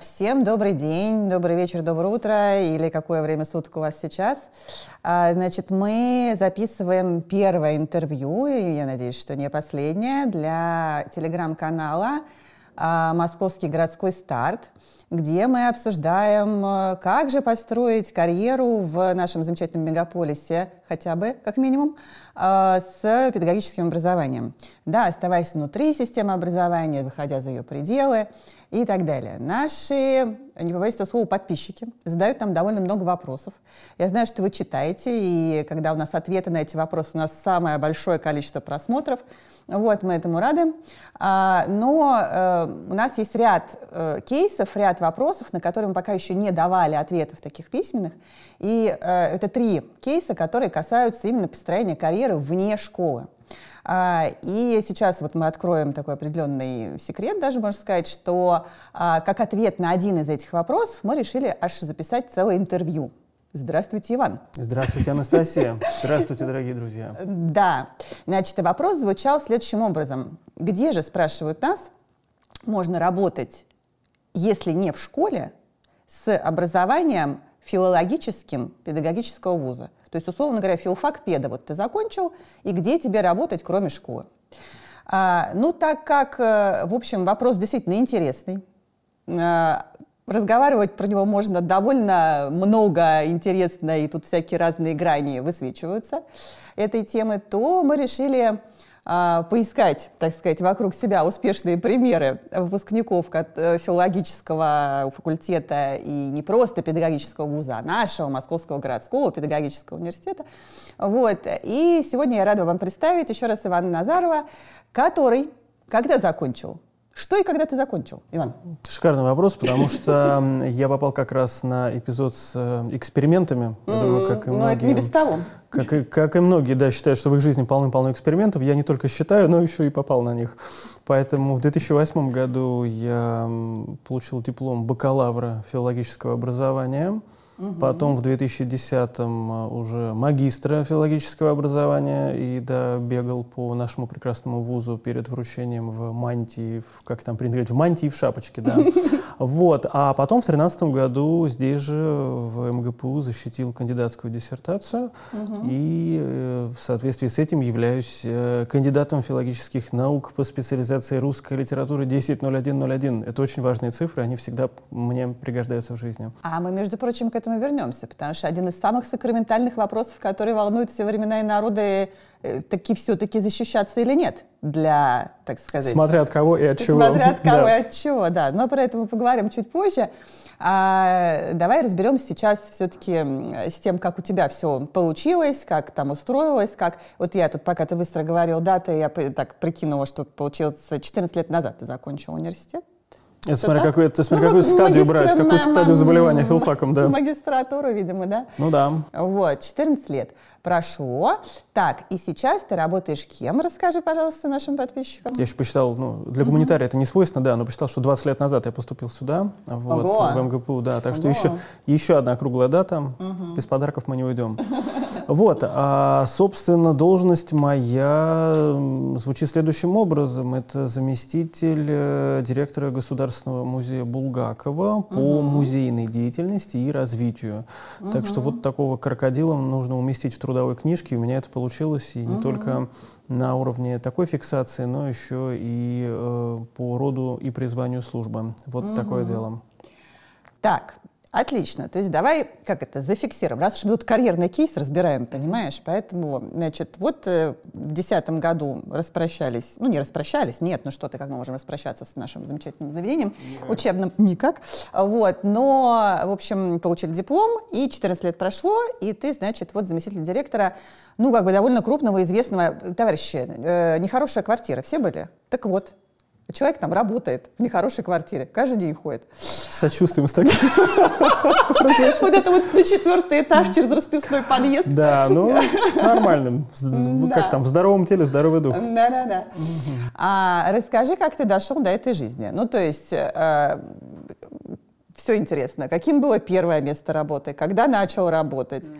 Всем добрый день, добрый вечер, доброе утро, или какое время суток у вас сейчас. Значит, мы записываем первое интервью, и я надеюсь, что не последнее, для телеграм-канала «Московский городской старт», где мы обсуждаем, как же построить карьеру в нашем замечательном мегаполисе, хотя бы, как минимум, с педагогическим образованием. Да, оставаясь внутри системы образования, выходя за ее пределы и так далее. Наши, не побоюсь этого слова, подписчики задают нам довольно много вопросов. Я знаю, что вы читаете, и когда у нас ответы на эти вопросы, у нас самое большое количество просмотров. Вот, мы этому рады. Но у нас есть ряд кейсов, ряд вопросов, на которые мы пока еще не давали ответов таких письменных. И это три кейса, которые касаются именно построения карьеры вне школы. И сейчас вот мы откроем такой определенный секрет, даже можно сказать, что как ответ на один из этих вопросов мы решили аж записать целое интервью. Здравствуйте, Иван. Здравствуйте, Анастасия. Здравствуйте, дорогие друзья. Да, значит, вопрос звучал следующим образом. Где же, спрашивают нас, можно работать, если не в школе, с образованием филологическим педагогического вуза? То есть, условно говоря, филфак-педа вот ты закончил, и где тебе работать, кроме школы? Ну, так как, в общем, вопрос действительно интересный, разговаривать про него можно довольно много интересно, и тут всякие разные грани высвечиваются этой темы, то мы решили поискать, так сказать, вокруг себя успешные примеры выпускников филологического факультета и не просто педагогического вуза, а нашего Московского городского педагогического университета. Вот. И сегодня я рада вам представить еще раз Ивана Назарова, который когда закончил? Что и когда ты закончил, Иван? Шикарный вопрос, потому что я попал как раз на эпизод с экспериментами. Но это не без того. Как и многие, да, считают, что в их жизни полным-полно экспериментов. Я не только считаю, но еще и попал на них. Поэтому в 2008 году я получил диплом бакалавра филологического образования. Потом в 2010-м уже магистра филологического образования, и да, бегал по нашему прекрасному вузу перед вручением в мантии, как там принято говорить, в мантии и в шапочке, да. Вот, а потом в 2013 году здесь же в МГПУ защитил кандидатскую диссертацию, и в соответствии с этим являюсь кандидатом филологических наук по специализации русской литературы 10.01.01. Это очень важные цифры, они всегда мне пригождаются в жизни. А мы, между прочим, к этому вернемся, потому что один из самых сакраментальных вопросов, которые волнуют все времена и народы, таки все-таки защищаться или нет для, так сказать... Смотря от кого и от чего. Смотря от кого и от чего, да. Но про это мы поговорим чуть позже. Давай разберемся сейчас все-таки с тем, как у тебя все получилось, как там устроилось, как... Вот я тут, пока ты быстро говорил даты, я так прикинула, что получилось 14 лет назад ты закончил университет. Это смотря какую стадию брать, какую стадию заболевания филфаком, да. Магистратуру, видимо, да? Ну да. Вот, 14 лет прошло. Так, и сейчас ты работаешь кем? Расскажи, пожалуйста, нашим подписчикам. Я еще посчитал, ну, для гуманитария это не свойственно, да, но посчитал, что 20 лет назад я поступил сюда, вот, в МГПУ, да, так что еще одна круглая дата, без подарков мы не уйдем. Вот, а, собственно, должность моя звучит следующим образом. Это заместитель директора Государственного музея Булгакова по музейной деятельности и развитию. Так что вот такого крокодила нужно уместить в трудовой книжке. У меня это получилось, и не только на уровне такой фиксации, но еще и по роду и призванию службы. Вот такое дело. Так. Отлично. То есть давай, как это, зафиксируем. Раз уж мы тут карьерный кейс разбираем, понимаешь? Поэтому, значит, вот в 2010 году распрощались, ну не распрощались, нет, ну что ты, как мы можем распрощаться с нашим замечательным заведением учебным? Никак. Вот, но, в общем, получили диплом, и 14 лет прошло, и ты, значит, вот заместитель директора, ну как бы довольно крупного, известного товарища. Нехорошая квартира, все были? Так вот. Человек там работает в нехорошей квартире, каждый день ходит. Сочувствуем с таким. Вот это вот на 4-й этаж через расписной подъезд. Да, ну нормальным, как там, в здоровом теле здоровый дух. Да-да-да. Расскажи, как ты дошел до этой жизни. Ну, то есть... Все интересно. Каким было первое место работы? Когда начал работать?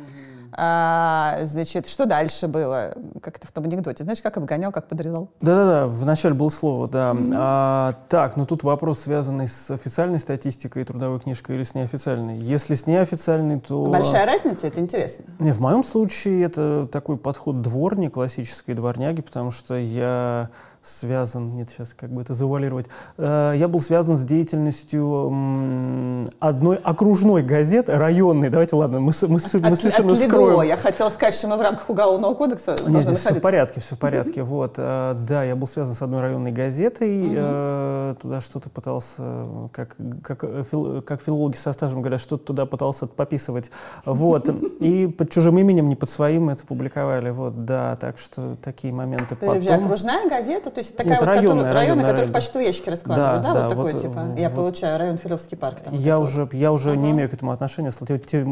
Значит, что дальше было? Как это в том анекдоте, знаешь, как обгонял, как подрезал? Да-да-да, вначале было слово, да. Так, но тут вопрос, связанный с официальной статистикой и трудовой книжкой или с неофициальной. Если с неофициальной, то... Большая разница, это интересно. Не, в моем случае это такой подход дворни, классической дворняги, потому что я... связан, нет, сейчас как бы это завуалировать, я был связан с деятельностью одной окружной газеты, районной, давайте, ладно, мы совершенно скроем. Я хотела сказать, что мы в рамках Уголовного кодекса должны находиться. Все в порядке, все в порядке, вот. Да, я был связан с одной районной газетой, туда что-то пытался, как филологи со стажем говорят, что-то туда пытался подписывать, вот. И под чужим именем, не под своим это публиковали, вот, да, так что такие моменты потом. Окружная газета? То есть такая вот районная, которую в почтовые ящики раскладывают, да? Вот такой типа, я получаю район Филевский парк. Я уже не имею к этому отношения,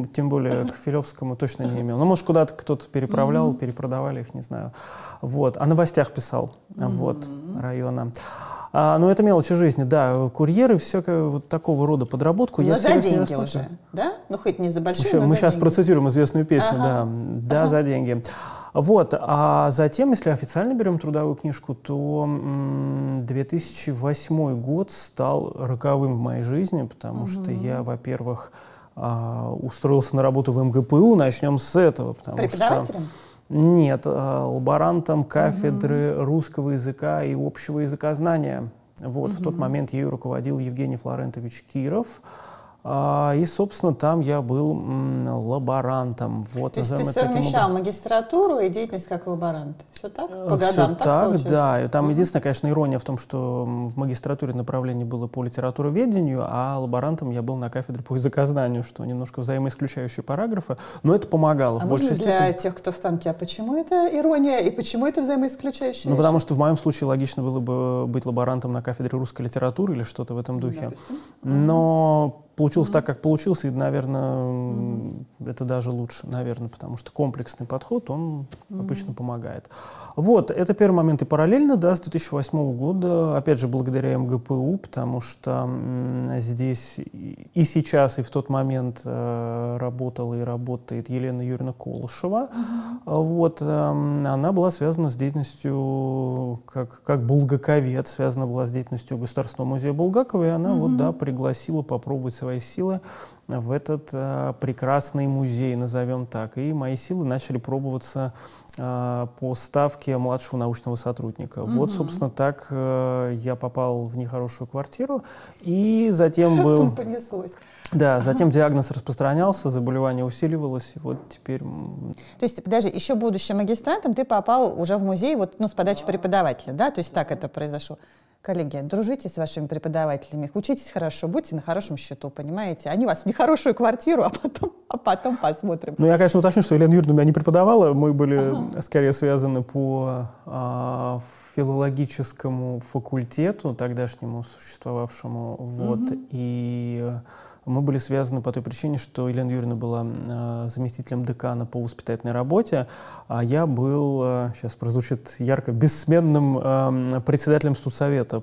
тем более к Филевскому точно не имел. Ну, может, куда-то кто-то переправлял, перепродавали их, не знаю. Вот. О новостях писал, вот, района. Но это мелочи жизни, да, курьеры, все вот такого рода подработку. Но за деньги уже, да? Ну, хоть не за большие, мы сейчас процитируем известную песню, да, да, за деньги. Вот, а затем, если официально берем трудовую книжку, то 2008 год стал роковым в моей жизни, потому что я, во-первых, устроился на работу в МГПУ, начнем с этого. Преподавателем? Нет, лаборантом кафедры русского языка и общего языкознания. Вот, в тот момент ею руководил Евгений Флорентович Киров. И, собственно, там я был лаборантом. Вот, то есть ты совмещал магистратуру и деятельность как лаборант? Все так? По годам так получилось? Да. И там единственная, конечно, ирония в том, что в магистратуре направление было по литературоведению, а лаборантом я был на кафедре по языкознанию, что немножко взаимоисключающие параграфы, но это помогало. А можно для тех, кто в танке, а почему это ирония и почему это взаимоисключающие? Ну, потому что в моем случае логично было бы быть лаборантом на кафедре русской литературы или что-то в этом духе. Но... получился так, как получился, и, наверное, это даже лучше, наверное, потому что комплексный подход, он обычно помогает. Вот, это первый момент. И параллельно, да, с 2008 года, опять же, благодаря МГПУ, потому что здесь и сейчас, и в тот момент работала и работает Елена Юрьевна Колышева. Вот, она была связана с деятельностью, как булгаковед, связана была с деятельностью Государственного музея Булгакова, и она, вот, да, пригласила попробовать свои силы в этот прекрасный музей, назовем так. И мои силы начали пробоваться по ставке младшего научного сотрудника. Вот, собственно, так я попал в нехорошую квартиру. И затем был... Понеслось. Да, затем диагноз распространялся, заболевание усиливалось, и вот теперь... То есть, подожди, еще будущим магистрантом ты попал уже в музей, вот, ну, с подачи преподавателя, да? То есть так это произошло. Коллеги, дружите с вашими преподавателями, учитесь хорошо, будьте на хорошем счету, понимаете? Они вас в нехорошую квартиру, а потом посмотрим. Ну, я, конечно, уточню, что Елена Юрьевна меня не преподавала, мы были скорее связаны по филологическому факультету, тогдашнему существовавшему, вот, и... Мы были связаны по той причине, что Елена Юрьевна была заместителем декана по воспитательной работе, а я был, сейчас прозвучит ярко, бессменным председателем студсовета.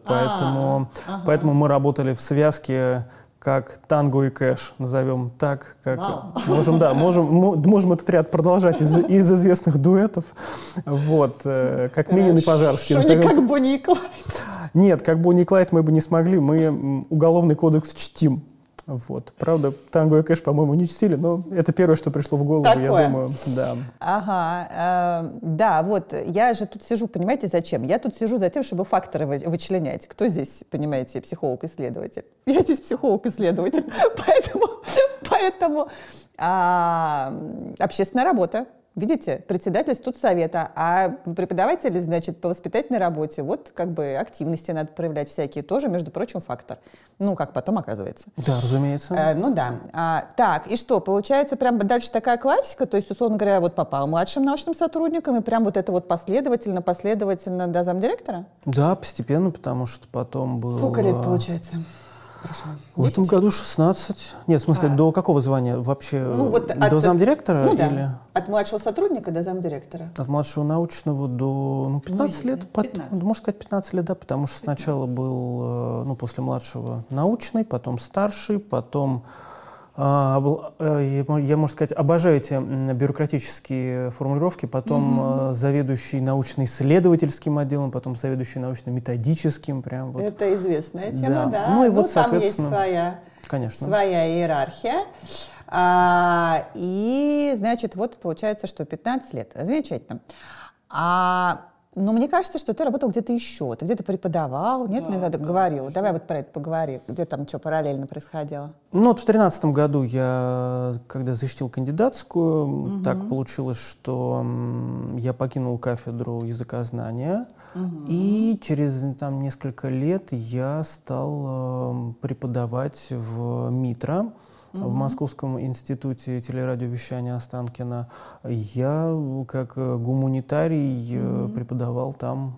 Поэтому мы работали в связке как танго и кэш, назовем так. Можем этот ряд продолжать из известных дуэтов. Вот, как Минин и Пожарский. Что не как Бонни и Клайд? Нет, как Бонни и Клайд мы бы не смогли, мы уголовный кодекс чтим. Вот. Правда, танго и кэш, по-моему, не чтили, но это первое, что пришло в голову, такое, я думаю. Да. Ага. Да, вот, я же тут сижу, понимаете, зачем? Я тут сижу за тем, чтобы факторы вычленять. Кто здесь, понимаете, психолог-исследователь? Я здесь психолог-исследователь, поэтому общественная работа. Видите, председатель студсовета, а преподаватели, значит, по воспитательной работе, вот как бы активности надо проявлять всякие, тоже, между прочим, фактор. Ну, как потом оказывается. Да, разумеется. Ну да. Так, и что, получается, прям дальше такая классика, то есть, условно говоря, вот попал младшим научным сотрудником, и прям вот это вот последовательно до замдиректора? Да, постепенно, потому что потом было... Сколько лет получается? В этом году 16. Нет, в смысле, до какого звания вообще? Ну, вот до замдиректора? Ну, да. Или? От младшего сотрудника до замдиректора. От младшего научного до 15 лет. 15. Можно сказать, 15 лет, да, потому что сначала был, ну, после младшего научный, потом старший, потом Я, можно сказать, обожаю эти бюрократические формулировки, потом заведующий научно-исследовательским отделом, потом заведующий научно-методическим. Прям вот. Это известная тема, да. Ну и вот, соответственно, там есть своя, конечно, своя иерархия. И, значит, вот получается, что 15 лет. Замечательно. Но мне кажется, что ты работал где-то еще. Ты где-то преподавал, нет? Да, мне да, говорил. Конечно. Давай вот про это поговори. Где там что параллельно происходило? Ну, вот в 2013 году я, когда защитил кандидатскую, так получилось, что я покинул кафедру языкознания. И через там несколько лет я стал преподавать в МИТРО. В Московском институте телерадиовещания Останкина. Я, как гуманитарий, преподавал там,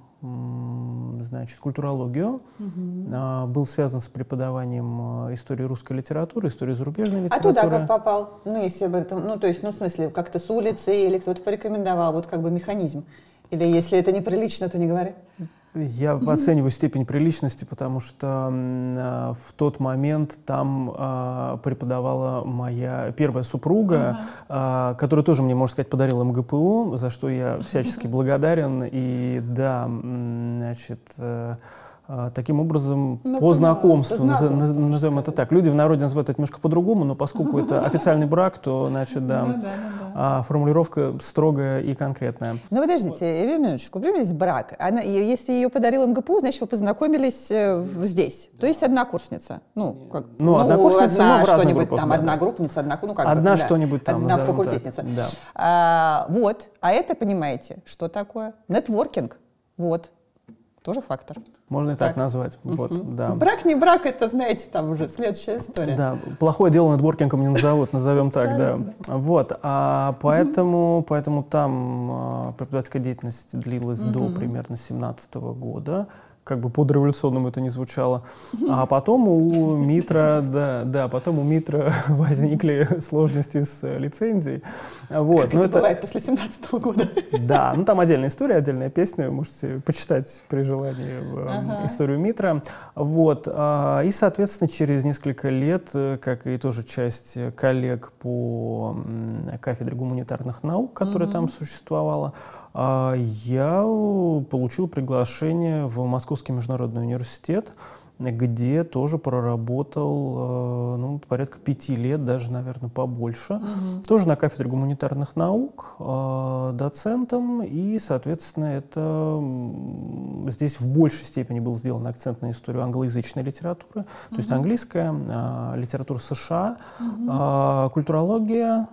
значит, культурологию. Был связан с преподаванием истории русской литературы, истории зарубежной литературы. А туда как попал? Ну, если бы, ну, то есть, ну, в смысле, как-то с улицы или кто-то порекомендовал, вот как бы механизм. Или если это неприлично, то не говори. Я оцениваю степень приличности, потому что в тот момент там преподавала моя первая супруга, которая тоже мне, можно сказать, подарила МГПУ, за что я всячески благодарен. И да, значит, таким образом, ну, по знакомству, назовем это так. Люди в народе называют это немножко по-другому, но поскольку это официальный брак, то, значит, да, формулировка строгая и конкретная. Ну, подождите, минуточку, здесь брак. Она, если ее подарил МГПУ, значит, вы познакомились здесь. То есть однокурсница. Ну, как, ну однокурсница, одна что-нибудь там, одногруппница, одна что-нибудь там. Одна факультетница. Вот, а это, понимаете, что такое? Нетворкинг. Вот. Тоже фактор. Можно и так назвать. Вот, да. Брак не брак, это, знаете, там уже следующая история. Да, плохое дело нетворкингом не назовут, назовем так, да. Вот, поэтому там преподавательская деятельность длилась до примерно 17-го года. Как бы подреволюционному это не звучало. А потом у МИТРа, потом у МИТРа возникли сложности с лицензией. Вот. Как это бывает после 17-го года. Да, ну там отдельная история, отдельная песня, можете почитать при желании историю МИТРа. Вот. И, соответственно, через несколько лет, как и тоже часть коллег по кафедре гуманитарных наук, которая там существовала, я получил приглашение в Московский международный университет, где тоже проработал ну, порядка 5 лет, даже, наверное, побольше. Тоже на кафедре гуманитарных наук, доцентом. И, соответственно, это здесь в большей степени был сделан акцент на историю англоязычной литературы. То есть английская, литература США, культурология,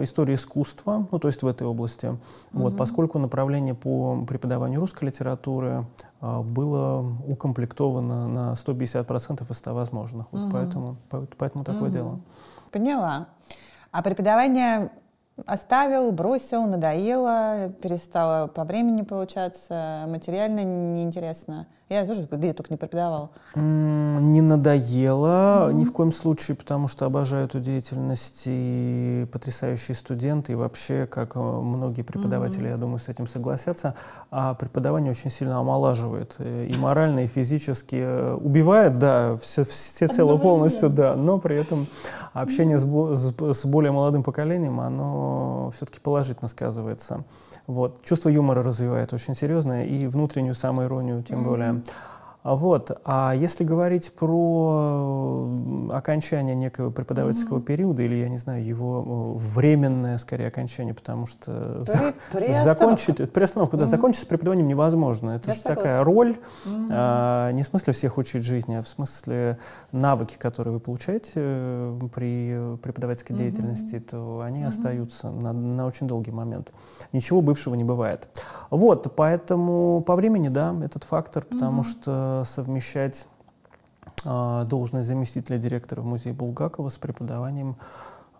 история искусства, ну, то есть в этой области. Вот, поскольку направление по преподаванию русской литературы было укомплектовано на 150% из 100 возможных. Вот поэтому такое дело. Поняла. А преподавание оставил, бросил, надоело, перестало по времени получаться, материально неинтересно. Я тоже где только не преподавала. Не надоело ни в коем случае, потому что обожаю эту деятельность, и потрясающие студенты, и вообще, как многие преподаватели, я думаю, с этим согласятся, преподавание очень сильно омолаживает, и морально, и физически. Убивает, да, все цело полностью, да, но при этом общение с более молодым поколением, оно все-таки положительно сказывается. Вот. Чувство юмора развивает очень серьезно, и внутреннюю самоиронию тем более. Вот. А если говорить про окончание некого преподавательского периода, или, я не знаю, его временное, скорее, окончание, потому что приостановку, да, закончить с преподаванием невозможно. Это же такая роль, не в смысле всех учить жизни, а в смысле навыки, которые вы получаете при преподавательской деятельности, то они остаются на очень долгий момент. Ничего бывшего не бывает. Вот, поэтому по времени, да, этот фактор, потому что совмещать должность заместителя директора в музее Булгакова с преподаванием.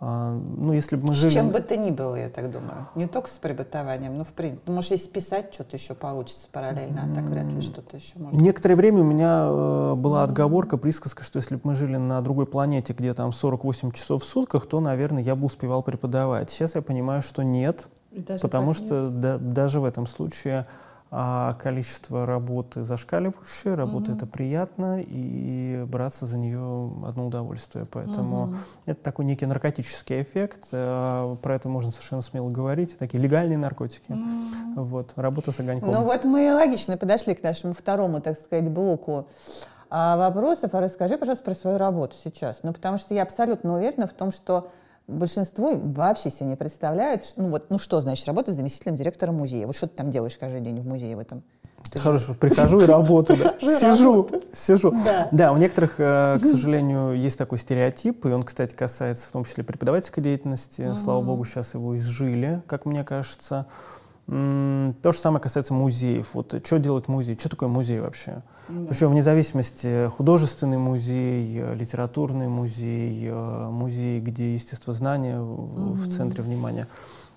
Ну, если бы мы жили... С чем бы то ни было, я так думаю. Не только с преподаванием, но в принципе. Может, если писать, что-то еще получится параллельно, а так вряд ли что-то еще можно. Некоторое время у меня была отговорка, присказка, что если бы мы жили на другой планете, где там 48 часов в сутках, то, наверное, я бы успевал преподавать. Сейчас я понимаю, что нет, потому что даже в этом случае а количество работы зашкаливающее, работа это приятно, и браться за нее одно удовольствие. Поэтому это такой некий наркотический эффект, про это можно совершенно смело говорить, такие легальные наркотики, вот, работа с огоньком. Ну вот мы логично подошли к нашему второму, так сказать, блоку вопросов. А расскажи, пожалуйста, про свою работу сейчас, ну потому что я абсолютно уверена в том, что большинство вообще себе не представляют, ну вот, ну что значит работать заместителем директора музея? Вот что ты там делаешь каждый день в музее в этом? Хорошо, прихожу и работаю, сижу. Да, у некоторых, к сожалению, есть такой стереотип, и он, кстати, касается в том числе преподавательской деятельности. Слава богу, сейчас его изжили, как мне кажется. То же самое касается музеев. Вот что делает музей? Что такое музей вообще? Причем вне зависимости, художественный музей, литературный музей, музей, где естествознание в центре внимания.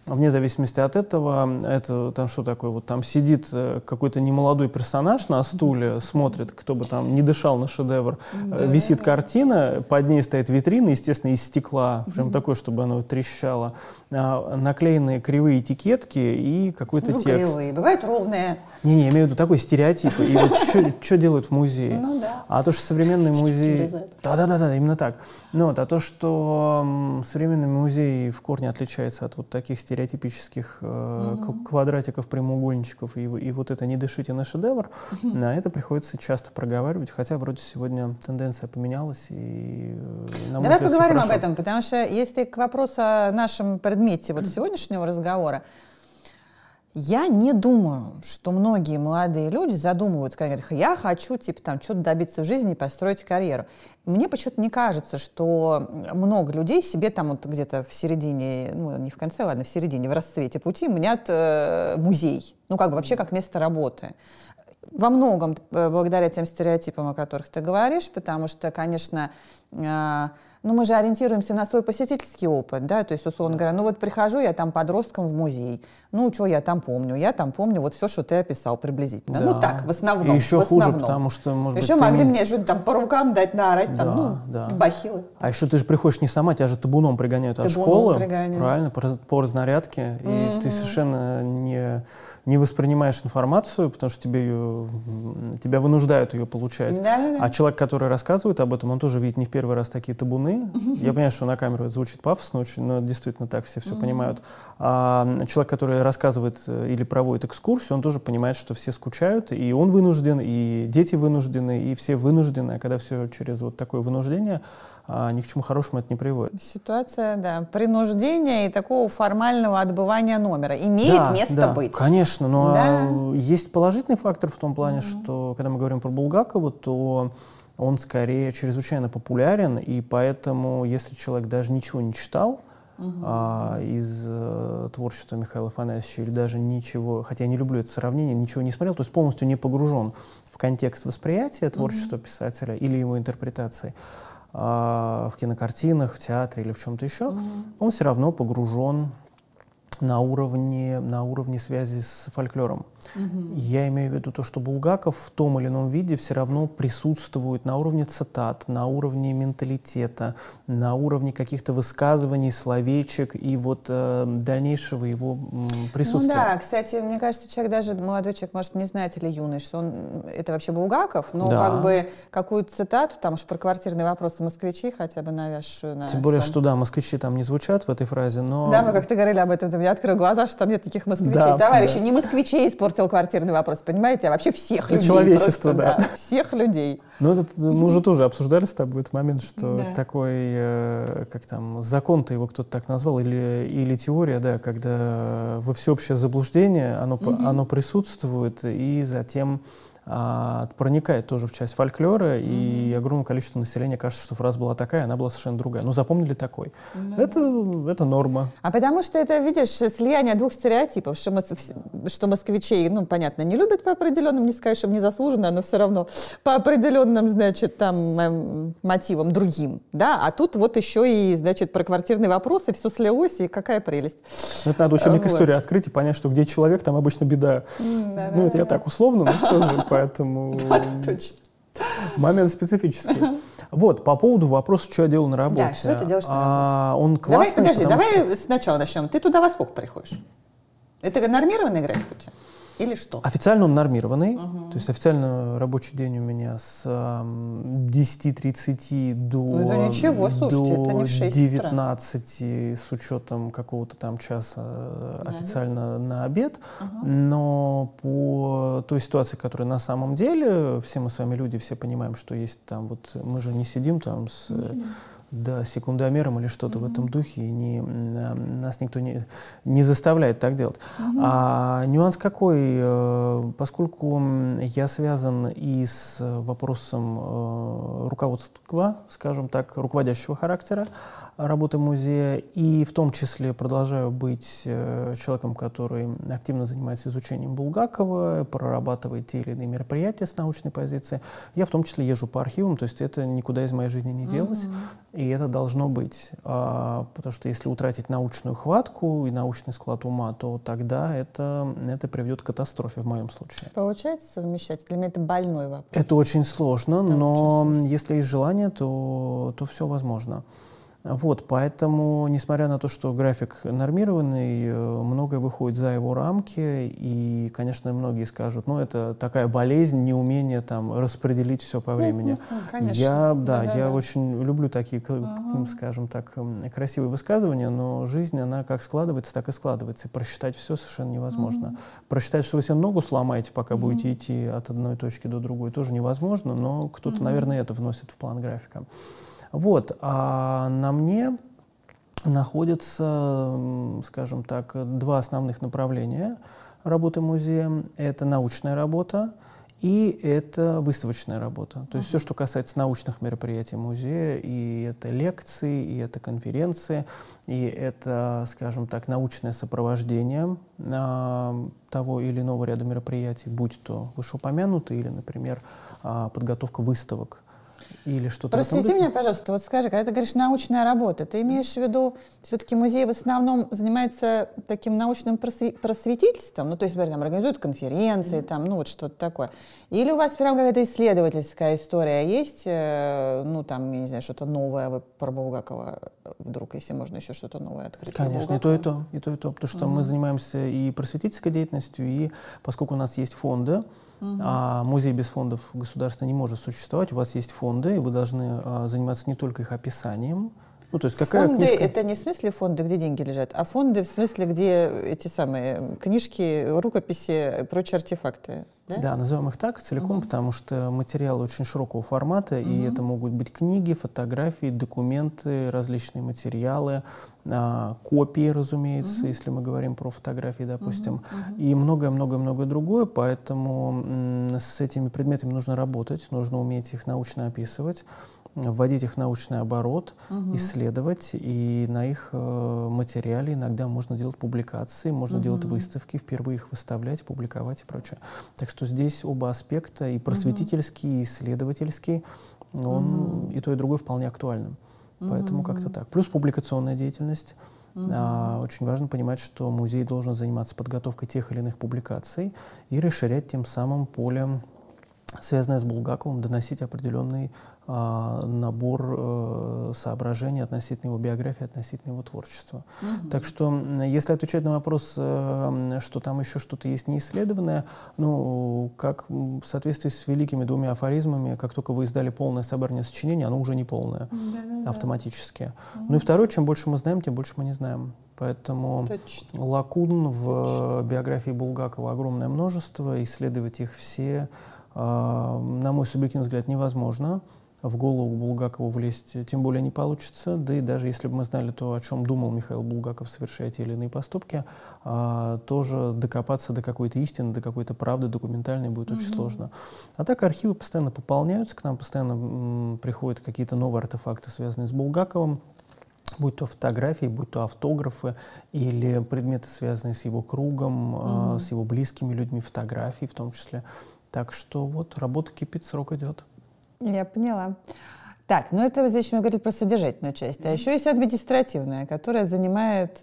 Вне зависимости от этого, это там что такое? Вот там сидит какой-то немолодой персонаж на стуле, смотрит, кто бы там не дышал на шедевр, висит картина, под ней стоит витрина, естественно, из стекла, прям такое, чтобы оно трещало, наклеенные кривые этикетки и какой-то текст. Кривые, бывают ровные. Не-не, я имею в виду такой стереотип. И вот что делают в музее? Ну да. А то, что современный музей... Да-да-да, именно так. А то, что современный музей в корне отличается от вот таких стереотипических квадратиков, прямоугольничков, и вот это «не дышите на шедевр», на это приходится часто проговаривать, хотя вроде сегодня тенденция поменялась. И, на Давай поговорим об этом, потому что если к вопросу о нашем предмете вот сегодняшнего разговора, я не думаю, что многие молодые люди задумываются, когда говорят, я хочу типа там что-то добиться в жизни и построить карьеру. Мне почему-то не кажется, что много людей себе там вот где-то в середине, ну не в конце, ладно, в середине, в расцвете пути мнят музей, ну как бы вообще как место работы. Во многом благодаря тем стереотипам, о которых ты говоришь, потому что, конечно, ну мы же ориентируемся на свой посетительский опыт, да, то есть, условно говоря, ну вот прихожу я там подростком в музей, ну что я там помню вот все, что ты описал приблизительно, да. Ну так, в основном. И еще в основном. Хуже, потому что, может еще быть, могли мне что-то там по рукам дать, наорать, да, там, ну, да. Бахилы. А еще ты же приходишь не сама, тебя же табуном пригоняют от школы, правильно, по разнарядке, и ты совершенно не воспринимаешь информацию, потому что тебя вынуждают ее получать. А человек, который рассказывает об этом, он тоже видит не в первый раз такие табуны. Я понимаю, что на камеру это звучит пафосно очень, но действительно так все понимают. А человек, который рассказывает или проводит экскурсию, он тоже понимает, что все скучают, и он вынужден, и дети вынуждены, и все вынуждены. А когда все через вот такое вынуждение, ни к чему хорошему это не приводит. Ситуация, да, принуждения и такого формального отбывания номера имеет место быть. Конечно, но есть положительный фактор в том плане, что когда мы говорим про Булгакова, то он скорее чрезвычайно популярен, и поэтому, если человек даже ничего не читал из творчества Михаила Афанасьевича, или даже ничего, хотя я не люблю это сравнение, ничего не смотрел, то есть полностью не погружен в контекст восприятия творчества писателя или его интерпретации, в кинокартинах, в театре или в чем-то еще, он все равно погружен на уровне связи с фольклором. Я имею в виду то, что Булгаков в том или ином виде все равно присутствует на уровне цитат, на уровне менталитета, на уровне каких-то высказываний, словечек и вот дальнейшего его присутствия. Ну да, кстати, мне кажется, человек, даже молодой человек, может, не знает или юный, что он, это вообще Булгаков, но как бы какую-то цитату, там уж про квартирные вопросы москвичей хотя бы навязшую. Тем более, что да, москвичи там не звучат в этой фразе, но... Да, мы как-то говорили об этом, я открыл глаза, что там нет таких москвичей. Да, товарищи, не москвичей испортил квартирный вопрос, понимаете, а вообще всех людей. Человечество, просто, да. Всех людей. Ну, это мы уже тоже обсуждали с тобой этот момент, что такой, как там, закон-то его кто-то так назвал, или теория, да, когда во всеобщее заблуждение оно присутствует, и затем проникает тоже в часть фольклора, и огромное количество населения кажется, что фраза была такая, она была совершенно другая. Но запомнили такой. Это норма. А потому что это, видишь, слияние двух стереотипов, что москвичей, ну, понятно, не любят по определенным, не сказать, что не заслуженно, но все равно по определенным, значит, там, мотивам другим, да, а тут вот еще и, значит, про квартирные вопросы, все слилось, и какая прелесть. Это надо учебник истории открыть и понять, что где человек, там обычно беда. Ну, это я так условно, но все же. Поэтому точно. Момент специфический. Вот, по поводу вопроса, что я делал на работе. Да, что ты делаешь на работе? Он классный. Давай, подожди, давай сначала начнем. Ты туда во сколько приходишь? Это нормированный график у тебя? или что? Официально он нормированный, то есть официально рабочий день у меня с 10:30 до, ничего, слушайте, до это не в 19 утра. С учетом какого-то там часа официально на обед, но по той ситуации, которая на самом деле, все мы с вами люди, все понимаем, что есть там вот, мы же не сидим там с... Да, секундомером или что-то в этом духе, и нас никто не заставляет так делать. А нюанс какой? Поскольку я связан и с вопросом руководства, скажем так, руководящего характера работы музея, и в том числе продолжаю быть человеком, который активно занимается изучением Булгакова, прорабатывает те или иные мероприятия с научной позиции. Я в том числе езжу по архивам, то есть это никуда из моей жизни не делось, и это должно быть. Потому что если утратить научную хватку и научный склад ума, то тогда это приведет к катастрофе в моем случае. Получается совмещать? Для меня это больной вопрос. Это очень сложно, но если есть желание, то все возможно. Вот, поэтому, несмотря на то, что график нормированный, многое выходит за его рамки, и, конечно, многие скажут, ну, это такая болезнь, неумение там распределить все по времени. Конечно. Я очень люблю такие, скажем так, красивые высказывания, но жизнь, она как складывается, так и складывается, и просчитать все совершенно невозможно. Просчитать, что вы себе ногу сломаете, пока будете идти от одной точки до другой, тоже невозможно, но кто-то, наверное, это вносит в план графика. Вот, а на мне находятся, скажем так, два основных направления работы музея. Это научная работа и это выставочная работа. То есть все, что касается научных мероприятий музея, и это лекции, и это конференции, и это, скажем так, научное сопровождение того или иного ряда мероприятий, будь то вышеупомянутые или, например, подготовка выставок. Или что-то. Простите меня, пожалуйста, вот скажи, когда ты говоришь научная работа, ты имеешь в виду, все-таки музей в основном занимается таким научным просветительством, ну, то есть, например, там, организуют конференции, там, ну, вот что-то такое. Или у вас прям какая-то исследовательская история есть, ну, там, я не знаю, что-то новое вы про Булгакова вдруг, если можно еще что-то новое открыть? Конечно, и то, потому что мы занимаемся и просветительской деятельностью, и поскольку у нас есть фонды, а музей без фондов государства не может существовать, у вас есть фонды, и вы должны заниматься не только их описанием. Ну, то есть какая фонды — это не в смысле фонды, где деньги лежат, а фонды в смысле, где эти самые книжки, рукописи, прочие артефакты. Да? Да, назовем их так целиком, потому что материалы очень широкого формата, и это могут быть книги, фотографии, документы, различные материалы, копии, разумеется, если мы говорим про фотографии, допустим, и многое-многое-многое другое, поэтому с этими предметами нужно работать, нужно уметь их научно описывать, вводить их в научный оборот, исследовать, и на их материале иногда можно делать публикации, можно делать выставки, впервые их выставлять, публиковать и прочее. Так что здесь оба аспекта, и просветительский, и исследовательский, он и то, и другое вполне актуальным. Поэтому как-то так. Плюс публикационная деятельность. Очень важно понимать, что музей должен заниматься подготовкой тех или иных публикаций и расширять тем самым поле, связанное с Булгаковым, доносить определенный набор соображений относительно его биографии, относительно его творчества. Так что, если отвечать на вопрос, что там еще что-то есть неисследованное, ну, как в соответствии с великими двумя афоризмами, как только вы издали полное собрание сочинений, оно уже не полное, автоматически. Ну и второе, чем больше мы знаем, тем больше мы не знаем. Поэтому лакун в биографии Булгакова огромное множество, исследовать их все, на мой субъективный взгляд, невозможно. В голову Булгакову влезть тем более не получится. Да и даже если бы мы знали то, о чем думал Михаил Булгаков, совершая те или иные поступки, тоже докопаться до какой-то истины, до какой-то правды документальной будет очень сложно. А так архивы постоянно пополняются, к нам постоянно приходят какие-то новые артефакты, связанные с Булгаковым. Будь то фотографии, будь то автографы или предметы, связанные с его кругом, с его близкими людьми, фотографии в том числе. Так что вот работа кипит, срок идет. Я поняла. Так, ну это здесь мы говорили про содержательную часть, а еще есть административная, которая занимает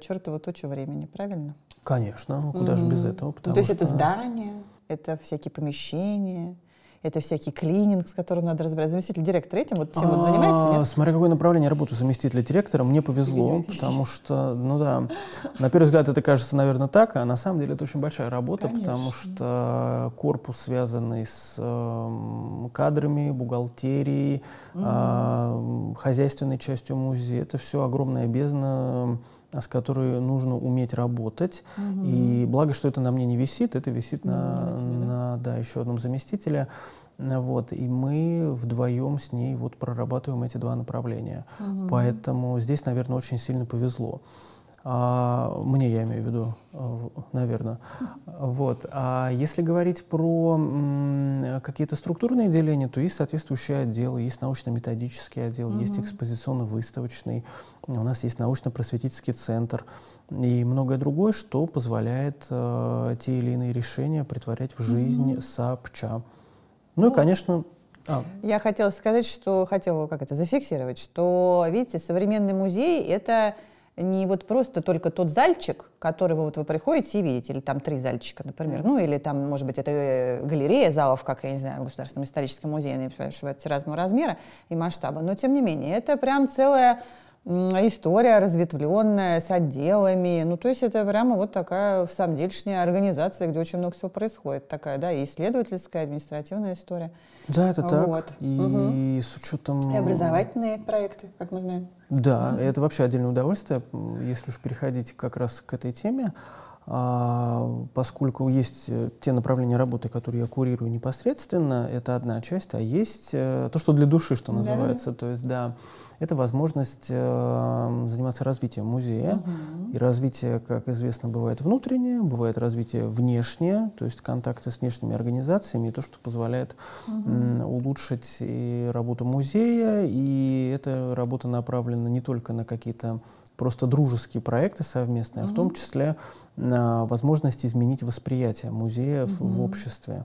чертову тучу времени, правильно? Конечно, куда же без этого. То есть это здание, это всякие помещения, это всякий клининг, с которым надо разбираться. Заместитель директора этим вот всем вот занимается, нет? Смотря какое направление работы заместителя директора, мне повезло, потому что, ну да, на первый взгляд это кажется, наверное, так, а на самом деле это очень большая работа, потому что корпус, связанный с кадрами, бухгалтерией, хозяйственной частью музея, это все огромная бездна, с которой нужно уметь работать. И благо, что это на мне не висит, это висит на еще одном заместителе. Вот, и мы вдвоем с ней вот прорабатываем эти два направления. Поэтому здесь, наверное, очень сильно повезло. Мне, я имею в виду, наверное. Вот. А если говорить про какие-то структурные деления, то есть соответствующие отделы, есть научно-методический отдел, есть экспозиционно-выставочный, у нас есть научно-просветительский центр и многое другое, что позволяет те или иные решения притворять в жизнь сообща. Ну и, конечно... Я хотела сказать, что... Хотела, как это, зафиксировать, что, видите, современный музей — это... не вот просто только тот зальчик, которого вот вы приходите и видите, или там 3 зальчика, например, ну или там, может быть, это галерея залов, как, я не знаю, в Государственном историческом музее, я не понимаю, что это разного размера и масштаба, но тем не менее, это прям целая история разветвленная, с отделами, ну то есть это прямо вот такая, в самом делешняя организация, где очень много всего происходит, такая, да, и исследовательская, административная история. Да, это вот. Так, и с учетом... И образовательные проекты, как мы знаем. Да, это вообще отдельное удовольствие, если уж переходить как раз к этой теме, поскольку есть те направления работы, которые я курирую непосредственно, это одна часть, а есть то, что для души, что называется, то есть, да, это возможность заниматься развитием музея, и развитие, как известно, бывает внутреннее, бывает развитие внешнее, то есть контакты с внешними организациями, и то, что позволяет улучшить и работу музея, и эта работа направлена не только на какие-то просто дружеские проекты совместные, а в том числе на возможность изменить восприятие музея в обществе.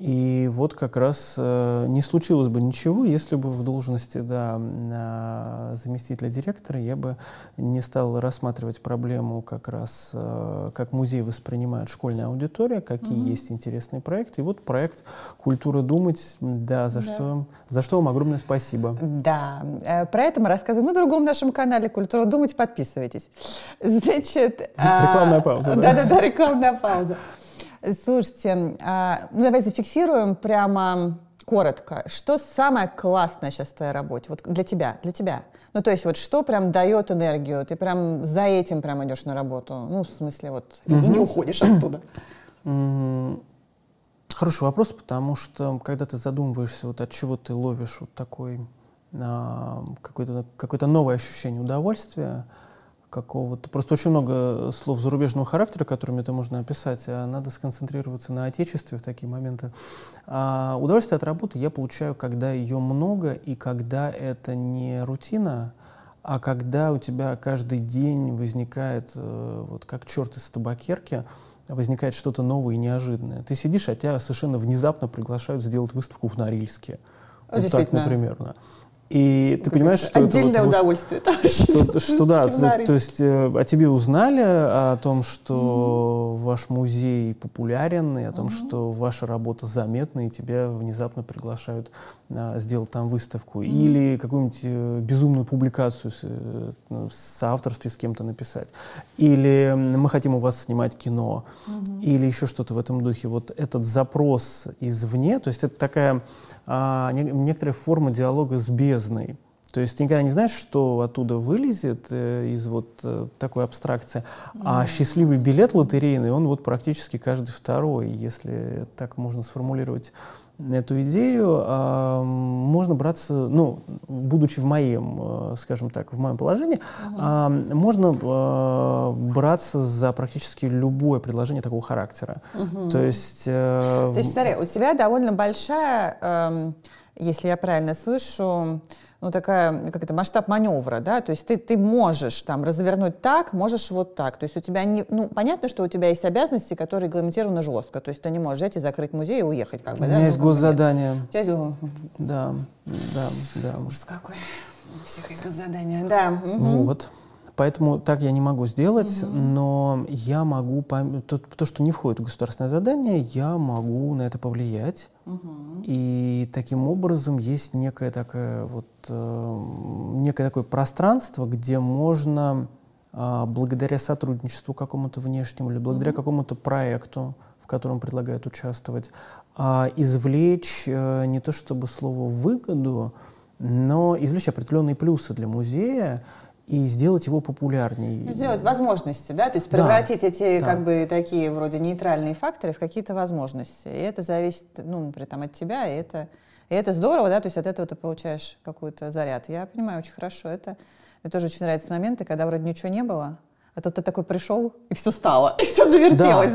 И вот как раз не случилось бы ничего, если бы в должности заместителя директора я бы не стал рассматривать проблему как раз, как музей воспринимает школьная аудитория, какие есть интересные проекты. И вот проект «Культура думать», да, за что вам огромное спасибо. Да, про это мы рассказываем на другом нашем канале «Культура думать», подписывайтесь. Значит, рекламная пауза. Да-да-да, рекламная пауза. Слушайте, ну давай зафиксируем прямо коротко. Что самое классное сейчас в твоей работе? Вот для тебя. Ну, то есть, вот что прям дает энергию? Ты прям за этим прям идешь на работу. Ну, в смысле, вот, и не уходишь оттуда. Хороший вопрос, потому что, когда ты задумываешься, вот от чего ты ловишь вот такой, какое-то новое ощущение удовольствия, какого-то. Просто очень много слов зарубежного характера, которыми это можно описать, а надо сконцентрироваться на отечестве в такие моменты. А удовольствие от работы я получаю, когда ее много и когда это не рутина, а когда у тебя каждый день возникает, вот как черт из табакерки, возникает что-то новое и неожиданное. Ты сидишь, а тебя совершенно внезапно приглашают сделать выставку в Норильске. Вот так, например. И ты понимаешь, что отдельное удовольствие. Что да, то есть о тебе узнали, о том, что ваш музей популярен, и о том, что ваша работа заметна, и тебя внезапно приглашают сделать там выставку. Или какую-нибудь безумную публикацию в соавторстве с кем-то написать. Или мы хотим у вас снимать кино. Или еще что-то в этом духе. Вот этот запрос извне, то есть это такая... некоторая форма диалога с бездной. То есть ты никогда не знаешь, что оттуда вылезет из вот такой абстракции. А счастливый билет лотерейный, он вот практически каждый второй, если так можно сформулировать эту идею. Можно браться, ну, будучи в моем, скажем так, в моем положении, можно браться за практически любое предложение такого характера. То есть, смотри, у тебя довольно большая, если я правильно слышу, ну, такая, как это, масштаб маневра, да, то есть ты можешь там развернуть так, можешь вот так, то есть у тебя, не, ну, понятно, что у тебя есть обязанности, которые регламентированы жестко, то есть ты не можешь взять и закрыть музей и уехать, как бы, да? У меня есть госзадание. Да, да, да. Ужас какой, у всех есть госзадание, да. Вот. Поэтому так я не могу сделать, но я могу, то, что не входит в государственное задание, я могу на это повлиять. И таким образом есть некое такое, некое такое пространство, где можно благодаря сотрудничеству какому-то внешнему или благодаря какому-то проекту, в котором предлагают участвовать, извлечь не то чтобы слово «выгоду», но извлечь определенные плюсы для музея и сделать его популярнее. Сделать возможности, да? То есть превратить эти как бы такие вроде нейтральные факторы в какие-то возможности. И это зависит, ну, например, там, от тебя, и это здорово, да? То есть от этого ты получаешь какой-то заряд. Я понимаю очень хорошо это. Мне тоже очень нравятся моменты, когда вроде ничего не было, а тут ты такой пришел, и все стало, и все завертелось.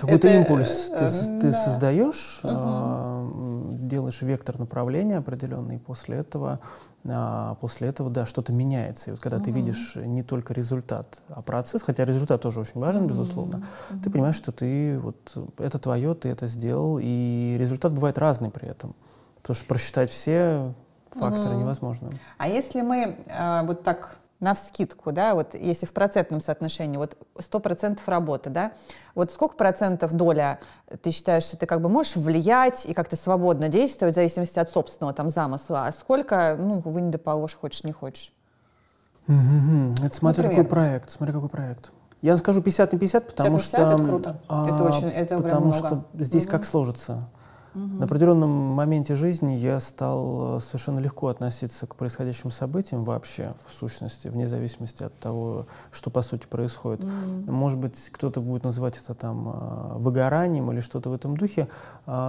Какой-то импульс ты создаешь, делаешь вектор направления определенный, и после этого что-то меняется. И вот когда ты видишь не только результат, а процесс, хотя результат тоже очень важен, безусловно, ты понимаешь, что ты это твое, ты это сделал, и результат бывает разный при этом. Потому что просчитать все факторы невозможно. А если мы вот так навскидку, да, вот если в процентном соотношении, вот 100% работы, да, вот сколько процентов доля ты считаешь, что ты как бы можешь влиять и как-то свободно действовать в зависимости от собственного там замысла, а сколько, ну, вы не доположь, хочешь, не хочешь? Это смотри, например, какой проект, Я скажу 50 на 50, потому 50 на 50, что... 50 — это круто, это очень, это прям много. Потому что здесь как сложится. На определенном моменте жизни я стал совершенно легко относиться к происходящим событиям вообще, в сущности, вне зависимости от того, что по сути происходит. Может быть, кто-то будет называть это там выгоранием или что-то в этом духе.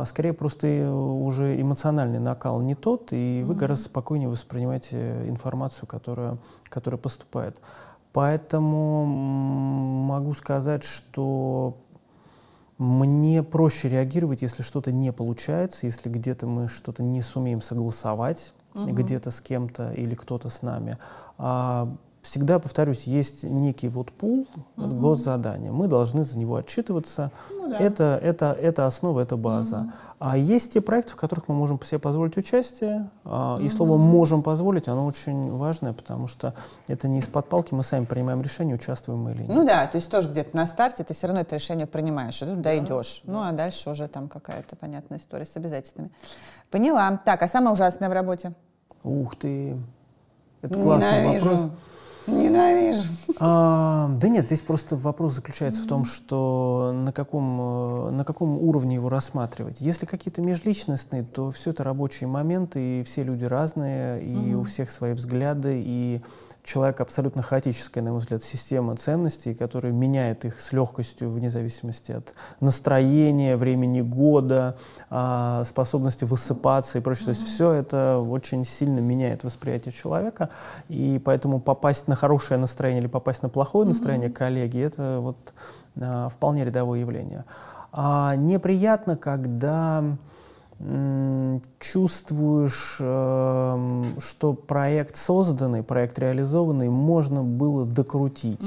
Скорее, просто уже эмоциональный накал не тот, и вы гораздо спокойнее воспринимаете информацию, которая поступает. Поэтому могу сказать, что мне проще реагировать, если что-то не получается, если где-то мы что-то не сумеем согласовать, где-то с кем-то или кто-то с нами. Всегда, повторюсь, есть некий пул, госзадание. Мы должны за него отчитываться. Это основа, это база. А есть те проекты, в которых мы можем себе позволить участие. И слово «можем позволить», оно очень важное, потому что это не из-под палки. Мы сами принимаем решение, участвуем мы или нет. Ну да, то есть тоже где-то на старте ты все равно это решение принимаешь, и туда идешь. Ну а дальше уже там какая-то понятная история с обязательствами. Поняла. Так, а самое ужасное в работе? Ух ты! Это классный вопрос. Ненавижу. Да нет, здесь просто вопрос заключается в том, что на каком уровне его рассматривать. Если какие-то межличностные, то все это рабочие моменты, и все люди разные, и у всех свои взгляды, и человек абсолютно хаотическая, на мой взгляд, система ценностей, которая меняет их с легкостью вне зависимости от настроения, времени года, способности высыпаться и прочее. То есть все это очень сильно меняет восприятие человека, и поэтому попасть на хорошее настроение или попасть на плохое настроение коллеги — это вполне рядовое явление. Неприятно, когда чувствуешь, что проект созданный, проект реализованный можно было докрутить.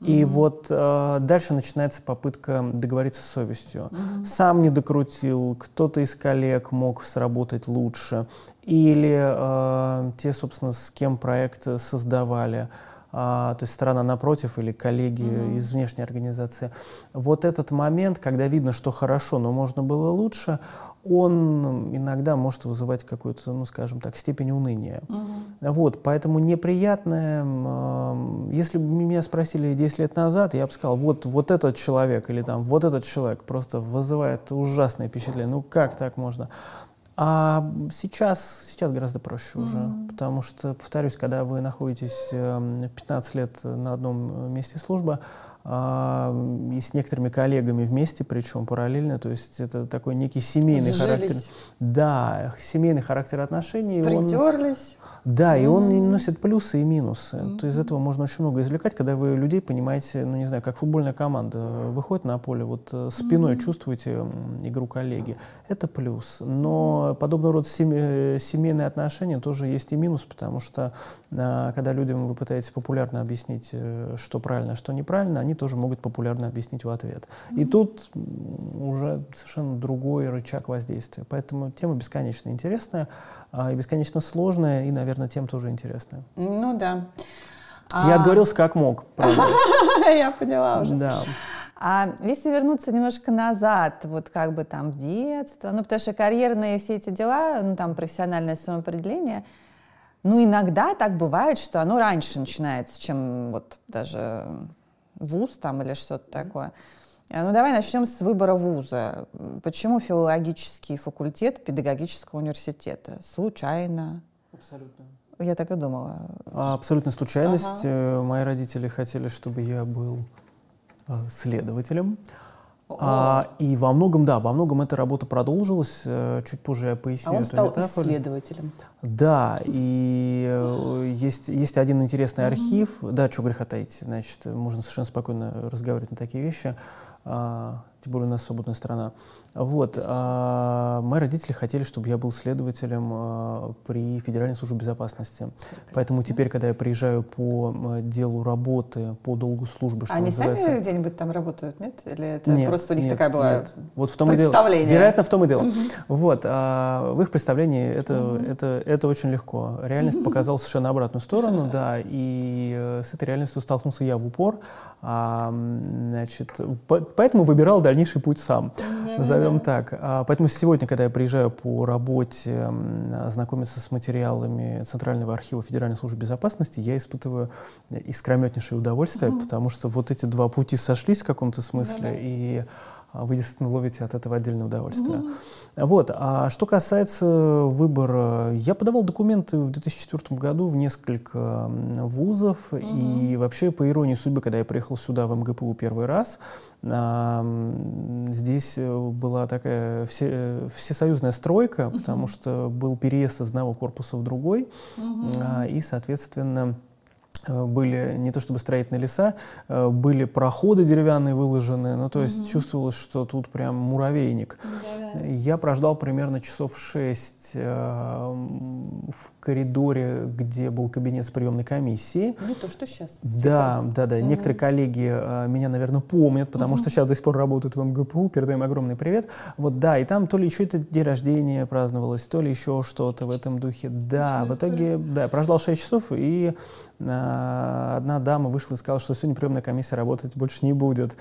И дальше начинается попытка договориться с совестью. Сам не докрутил, кто-то из коллег мог сработать лучше, или те, собственно, с кем проект создавали. То есть сторона напротив или коллеги из внешней организации. Вот этот момент, когда видно, что хорошо, но можно было лучше, он иногда может вызывать какую-то, ну, скажем так, степень уныния. Поэтому неприятное. Если бы меня спросили 10 лет назад, я бы сказал, вот этот человек или там вот этот человек просто вызывает ужасное впечатление. Ну как так можно? А сейчас гораздо проще уже, потому что, повторюсь, когда вы находитесь 15 лет на одном месте службы, и с некоторыми коллегами вместе, причем параллельно, то есть это такой некий семейный характер. Да, семейный характер отношений. Притерлись. И он носит плюсы и минусы. То есть из этого можно очень много извлекать, когда вы людей понимаете, ну не знаю, как футбольная команда выходит на поле, спиной чувствуете игру коллеги. Это плюс. Но подобного рода семейные отношения тоже есть и минус, потому что когда людям вы пытаетесь популярно объяснить, что правильно, что неправильно, они тоже могут популярно объяснить в ответ. И тут уже совершенно другой рычаг воздействия. Поэтому тема бесконечно интересная, и бесконечно сложная, и, наверное, тем тоже интересная. Ну да. Я говорился как мог. Я поняла уже. Да. А если вернуться немножко назад, вот как бы там в детство, ну потому что карьерные все эти дела, ну там профессиональное самоопределение, ну иногда так бывает, что оно раньше начинается, чем вот даже вуз там или что-то такое. Ну давай начнем с выбора вуза. Почему филологический факультет педагогического университета? Случайно? Абсолютно. Я так и думала. Абсолютно случайность. Ага. Мои родители хотели, чтобы я был следователем. И во многом, да, во многом эта работа продолжилась. Чуть позже я поясню. А он стал исследователем. Да, и есть один интересный архив. Да, чего греха таить, значит, можно совершенно спокойно разговаривать на такие вещи. Тем более у нас свободная страна. Вот. Мои родители хотели, чтобы я был следователем при Федеральной службе безопасности. Прекрасно. Поэтому теперь, когда я приезжаю по делу работы, по долгу службы, что они называется... сами где-нибудь там работают, нет? Или это нет, просто у них нет, такая была вот в том представление? И дело. Вероятно, в том и дело. Вот. В их представлении это очень легко. Реальность показала совершенно обратную сторону, да, и с этой реальностью столкнулся я в упор. Значит, поэтому выбирал дальнейший путь сам, назовем так. Поэтому сегодня, когда я приезжаю по работе знакомиться с материалами Центрального архива Федеральной службы безопасности, я испытываю искрометнейшее удовольствие, потому что вот эти два пути сошлись в каком-то смысле, и вы действительно ловите от этого отдельное удовольствие. Вот. А что касается выбора, я подавал документы в 2004 году в несколько вузов, и вообще, по иронии судьбы, когда я приехал сюда в МГПУ первый раз, здесь была такая всесоюзная стройка, потому что был переезд из одного корпуса в другой, и, соответственно, были не то чтобы строительные леса, были проходы деревянные выложены, ну то есть чувствовалось, что тут прям муравейник. Я прождал примерно часов 6 в коридоре, где был кабинет с приемной комиссии. Не то, что сейчас. Да, да, да. Некоторые коллеги меня, наверное, помнят, потому что сейчас до сих пор работают в МГПУ, передаем огромный привет. Вот, да, и там то ли еще это день рождения праздновалось, то ли еще что-то в этом духе. Да, в итоге, да, прождал 6 часов, и одна дама вышла и сказала, что сегодня приемная комиссия работать больше не будет.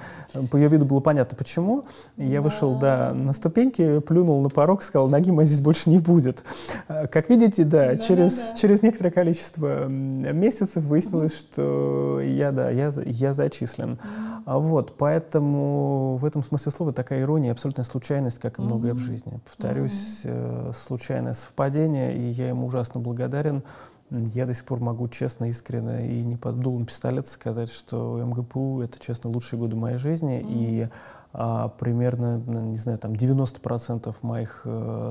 По ее виду было понятно, почему. Я вышел, да, на ступеньки, плюнул на порог, сказал, ноги моей здесь больше не будет. Как видите, да, через некоторое количество месяцев выяснилось, что я зачислен. Вот, поэтому в этом смысле слова такая ирония, абсолютная случайность, как и многое в жизни. Повторюсь, случайное совпадение, и я ему ужасно благодарен. Я до сих пор могу честно, искренне и не под дулом пистолета сказать, что МГПУ — это, честно, лучшие годы моей жизни, и примерно, не знаю, там 90% моих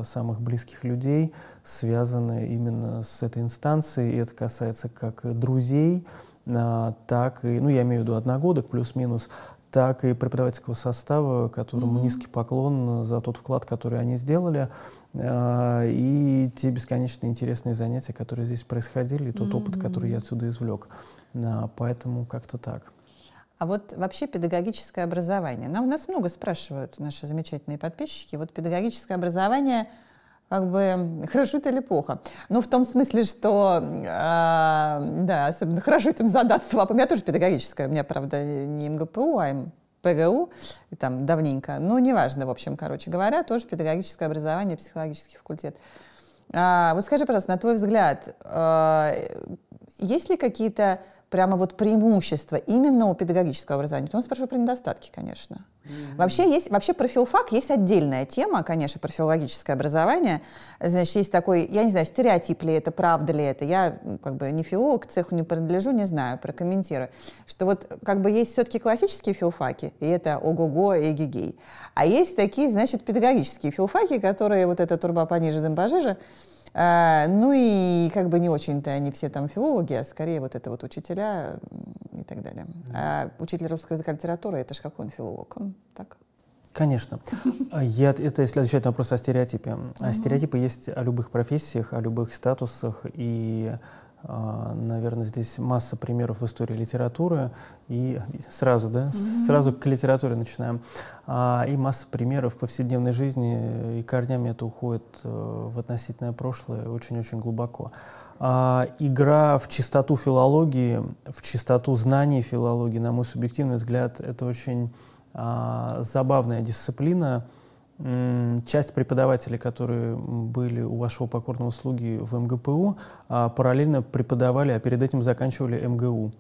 самых близких людей связаны именно с этой инстанцией, и это касается как друзей, так и, ну, я имею в виду одногодок, плюс-минус, так и преподавательского состава, которому низкий поклон за тот вклад, который они сделали, и те бесконечно интересные занятия, которые здесь происходили, и тот опыт, который я отсюда извлек. Поэтому как-то так. А вот вообще педагогическое образование. Нас много спрашивают наши замечательные подписчики. Вот педагогическое образование, как бы, хорошо это или плохо? Ну, в том смысле, что, да, особенно хорошо этим задаться лапами. У меня тоже педагогическое, у меня, правда, не МГПУ, а ПГУ, и там давненько, но неважно, в общем, короче говоря, тоже педагогическое образование, психологический факультет. Вот скажи, пожалуйста, на твой взгляд, есть ли какие-то прямо вот преимущества именно у педагогического образования? Потом спрашиваю про недостатки, конечно. Вообще про филфак есть отдельная тема, конечно, про филологическое образование. Значит, есть такой, я не знаю, стереотип ли это, правда ли это, я как бы не филолог, к цеху не принадлежу, не знаю, прокомментирую, что вот как бы есть все-таки классические филфаки, и это ого-го, эги-гей. А есть такие, значит, педагогические филфаки, которые вот эта турба пониже, дым пожиже. Ну и как бы не очень-то они все там филологи, а скорее вот это вот учителя и так далее. А учитель русского языка и литературы, это ж какой он филолог? Он так? Конечно. Это если отвечать на вопрос о стереотипе. Стереотипы есть о любых профессиях, о любых статусах, и Наверное, здесь масса примеров в истории литературы, и сразу, да, сразу к литературе начинаем. И масса примеров повседневной жизни, и корнями это уходит в относительное прошлое очень-очень глубоко. Игра в чистоту филологии, в чистоту знаний филологии, на мой субъективный взгляд, это очень забавная дисциплина. Часть преподавателей, которые были у вашего покорного слуги в МГПУ, параллельно преподавали, а перед этим заканчивали МГУ.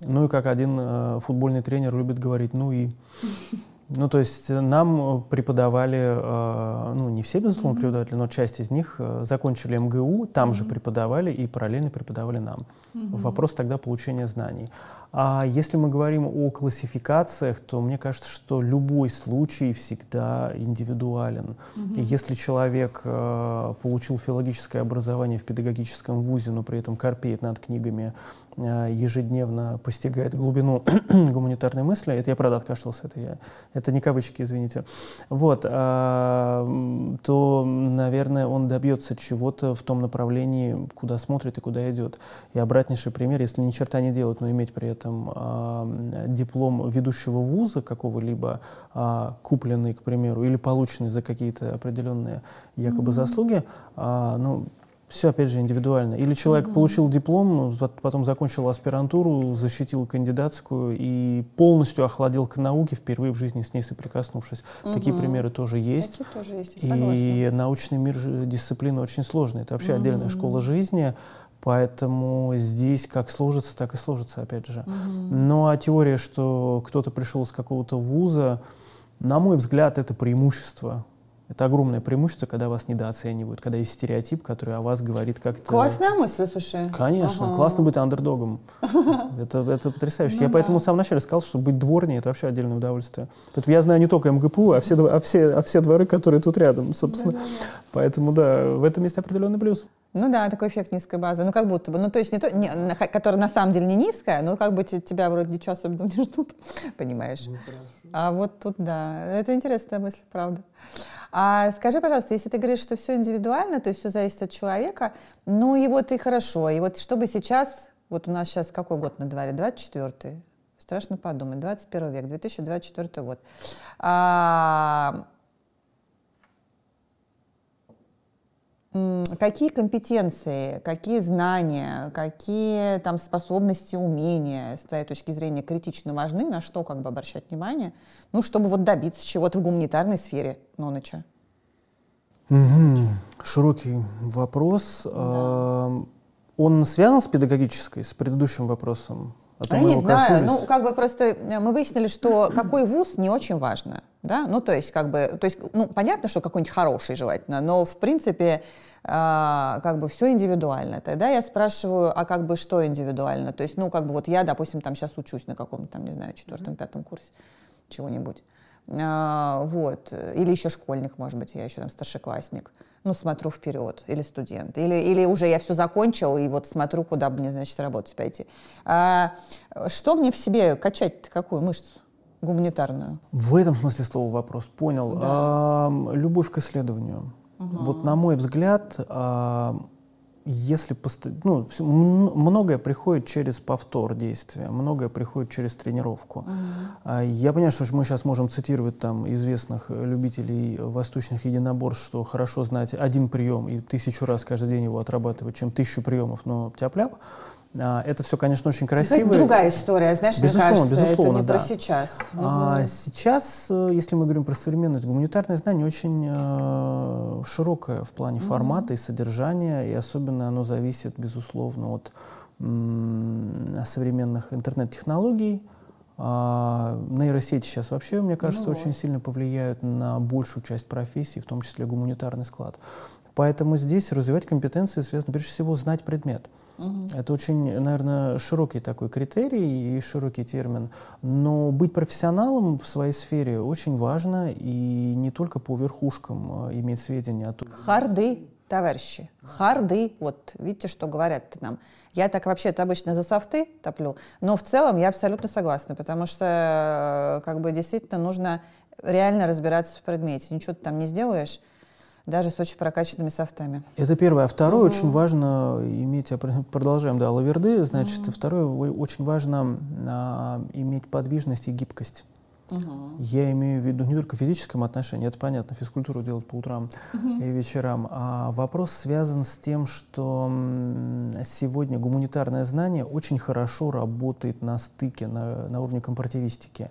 Ну и как один футбольный тренер любит говорить, ну и... Ну, то есть нам преподавали, ну, не все, безусловно, преподаватели, но часть из них закончили МГУ, там же преподавали и параллельно преподавали нам. Вопрос тогда получения знаний. А если мы говорим о классификациях, то мне кажется, что любой случай всегда индивидуален. И если человек получил филологическое образование в педагогическом вузе, но при этом корпеет над книгами, ежедневно постигает глубину гуманитарной мысли. Это я, правда, откашлялся, это не кавычки, извините. Вот, то, наверное, он добьется чего-то в том направлении, куда смотрит и куда идет. И обратнейший пример, если ни черта не делать, но иметь при этом диплом ведущего вуза какого-либо, купленный, к примеру, или полученный за какие-то определенные якобы заслуги, ну, все, опять же, индивидуально. Или человек получил диплом, потом закончил аспирантуру, защитил кандидатскую и полностью охладел к науке, впервые в жизни с ней соприкоснувшись. Такие примеры тоже есть. Такие тоже есть. И научный мир, дисциплина очень сложная. Это вообще отдельная школа жизни. Поэтому здесь как сложится, так и сложится, опять же. Ну а теория, что кто-то пришел из какого-то вуза, на мой взгляд, это преимущество. Это огромное преимущество, когда вас недооценивают, когда есть стереотип, который о вас говорит как-то... Классная мысль, слушай. Конечно, классно быть андердогом. Это потрясающе. Я поэтому в самом начале сказал, что быть дворней — это вообще отдельное удовольствие. Поэтому я знаю не только МГПУ, а все дворы, которые тут рядом, собственно. Поэтому, да, в этом есть определенный плюс. Ну да, такой эффект низкой базы. Ну как будто бы, ну то есть не то, не, которая на самом деле не низкая, но как бы тебя вроде ничего особенного не ждут, понимаешь. Ну, а вот тут да, это интересная мысль, правда. А скажи, пожалуйста, если ты говоришь, что все индивидуально, то есть все зависит от человека, ну и вот и хорошо, и вот чтобы сейчас, вот у нас сейчас какой год на дворе, 24-й, страшно подумать, 21 век, 2024 год. Какие компетенции, какие знания, какие там способности, умения, с твоей точки зрения, критично важны, на что как бы обращать внимание, ну, чтобы вот добиться чего-то в гуманитарной сфере, Ноныча? Широкий вопрос. Да. Он связан с педагогической, с предыдущим вопросом? Я не знаю, ну, как бы просто мы выяснили, что какой вуз не очень важно, да, ну, то есть, как бы, то есть, ну, понятно, что какой-нибудь хороший желательно, но, в принципе, как бы все индивидуально. Тогда я спрашиваю, а как бы что индивидуально, то есть, ну, как бы вот я, допустим, там сейчас учусь на каком-то, там, не знаю, 4-5 курсе чего-нибудь, вот, или еще школьник, может быть, я еще там старшеклассник. Ну, смотрю вперед, или студент, или уже я все закончил, и вот смотрю, куда бы мне, значит, работать пойти. А что мне в себе качать-то, какую мышцу гуманитарную? В этом смысле слова вопрос, понял. Да. Любовь к исследованию. Вот, на мой взгляд, если ну, многое приходит через повтор действия, многое приходит через тренировку. Я понимаю, что мы сейчас можем цитировать там известных любителей восточных единоборств, что хорошо знать один прием и 1000 раз каждый день его отрабатывать, чем 1000 приемов, но тяп-ляп. Это все, конечно, очень красиво. Это другая история, знаешь, безусловно, мне кажется, безусловно, это не да. про сейчас. Сейчас, если мы говорим про современность, гуманитарное знание очень широкое в плане формата и содержания, и особенно оно зависит, безусловно, от современных интернет-технологий. Нейросети сейчас вообще, мне кажется, очень сильно повлияют на большую часть профессий, в том числе гуманитарный склад. Поэтому здесь развивать компетенции связано, прежде всего, знать предмет. Это очень, наверное, широкий такой критерий и широкий термин. Но быть профессионалом в своей сфере очень важно, и не только по верхушкам иметь сведения. Харды, товарищи, харды. Вот видите, что говорят нам. Я так вообще-то обычно за софты топлю, но в целом я абсолютно согласна, потому что как бы действительно нужно реально разбираться в предмете. Ничего ты там не сделаешь. даже с очень прокачанными софтами. Это первое. А второе, очень важно иметь, продолжаем, да, лаверды, значит, второе, очень важно иметь подвижность и гибкость. Я имею в виду не только в физическом отношении, это понятно, физкультуру делать по утрам и вечерам, а вопрос связан с тем, что сегодня гуманитарное знание очень хорошо работает на стыке, на уровне компаративистики.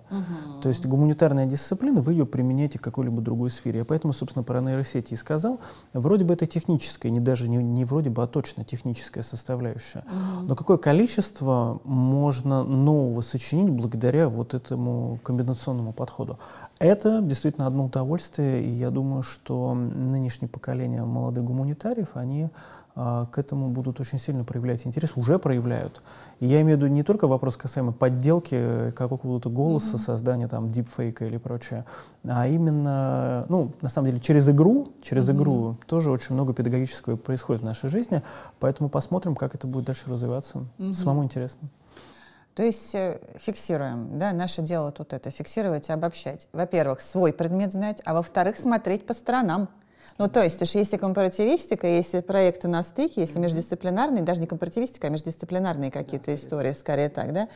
То есть гуманитарная дисциплина, вы ее применяете в какой-либо другой сфере. Я поэтому, собственно, про нейросети и сказал. Вроде бы это техническая, не вроде бы, а точно техническая составляющая. Но какое количество можно нового сочинить благодаря вот этому комбинационному подходу. Это действительно одно удовольствие, и я думаю, что нынешнее поколение молодых гуманитариев, они к этому будут очень сильно проявлять интерес, уже проявляют. И я имею в виду не только вопрос касаемо подделки какого-то голоса, создания там дипфейка или прочее, а именно, ну, на самом деле, через игру тоже очень много педагогического происходит в нашей жизни, поэтому посмотрим, как это будет дальше развиваться. Самому интересно. То есть фиксируем, да, наше дело тут это, фиксировать и обобщать. Во-первых, свой предмет знать, а во-вторых, смотреть по сторонам. Ну, то есть, если компаративистика, если проекты на стыке, если междисциплинарные, даже не компаративистика, а междисциплинарные какие-то истории, скорее так, да,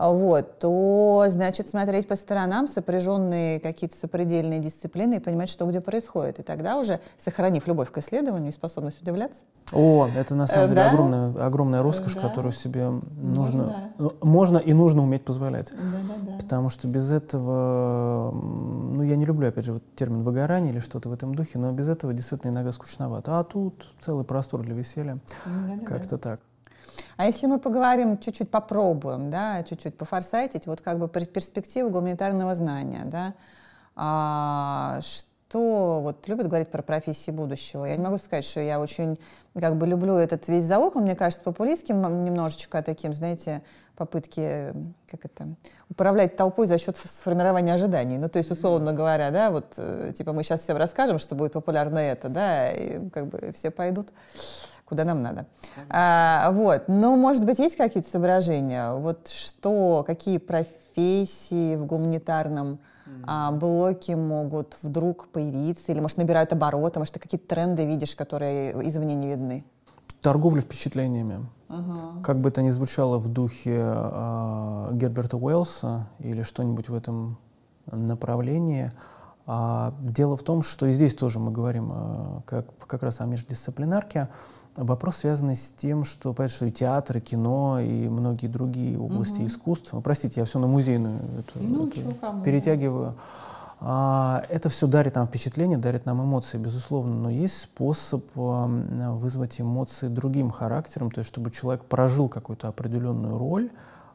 вот, то, значит, смотреть по сторонам, сопряженные какие-то сопредельные дисциплины и понимать, что где происходит. И тогда уже, сохранив любовь к исследованию и способность удивляться. О, это на самом деле огромная роскошь, которую себе нужно уметь позволять. Потому что без этого, ну, я не люблю, опять же, вот термин выгорание или что-то в этом духе, но без этого действительно иногда скучновато. А тут целый простор для веселья. Как-то так. А если мы поговорим, чуть-чуть попробуем, да, чуть-чуть пофорсайтить, вот как бы перспективу гуманитарного знания, да, что вот любят говорить про профессии будущего. Я не могу сказать, что я очень как бы люблю этот весь заук, он мне кажется популистским немножечко таким, знаете, попытки, как это, управлять толпой за счет сформирования ожиданий. Ну, то есть, условно говоря, да, вот, типа, мы сейчас всем расскажем, что будет популярно это, да, и как бы все пойдут, куда нам надо. Вот, но, может быть, есть какие-то соображения? Вот что, какие профессии в гуманитарном блоки могут вдруг появиться, или, может, набирают обороты, может, ты какие-то тренды видишь, которые извне не видны? Торговля впечатлениями. Как бы это ни звучало в духе Герберта Уэллса или что-нибудь в этом направлении, дело в том, что и здесь тоже мы говорим как раз о междисциплинарке. Вопрос, связанный с тем, что, понятно, что и театр, и кино, и многие другие области искусства. Простите, я все на музейную перетягиваю. Это все дарит нам впечатление, дарит нам эмоции, безусловно. Но есть способ вызвать эмоции другим характером, то есть чтобы человек прожил какую-то определенную роль,